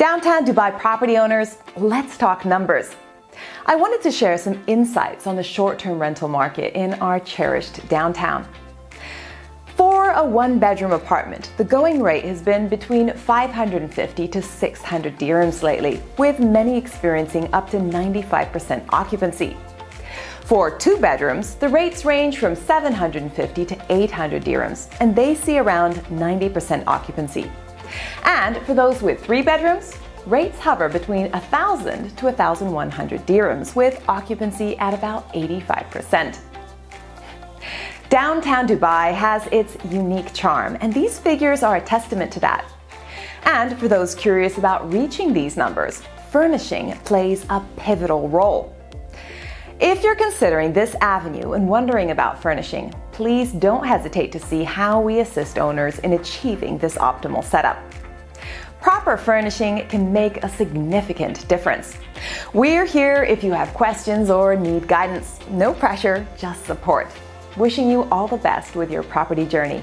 Downtown Dubai property owners, let's talk numbers. I wanted to share some insights on the short-term rental market in our cherished downtown. For a one-bedroom apartment, the going rate has been between 550 to 600 dirhams lately, with many experiencing up to 95% occupancy. For two bedrooms, the rates range from 750 to 800 dirhams, and they see around 90% occupancy. And for those with three bedrooms, rates hover between 1,000 to 1,100 dirhams, with occupancy at about 85%. Downtown Dubai has its unique charm, and these figures are a testament to that. And for those curious about reaching these numbers, furnishing plays a pivotal role. If you're considering this avenue and wondering about furnishing, please don't hesitate to see how we assist owners in achieving this optimal setup. Proper furnishing can make a significant difference. We're here if you have questions or need guidance. No pressure, just support. Wishing you all the best with your property journey.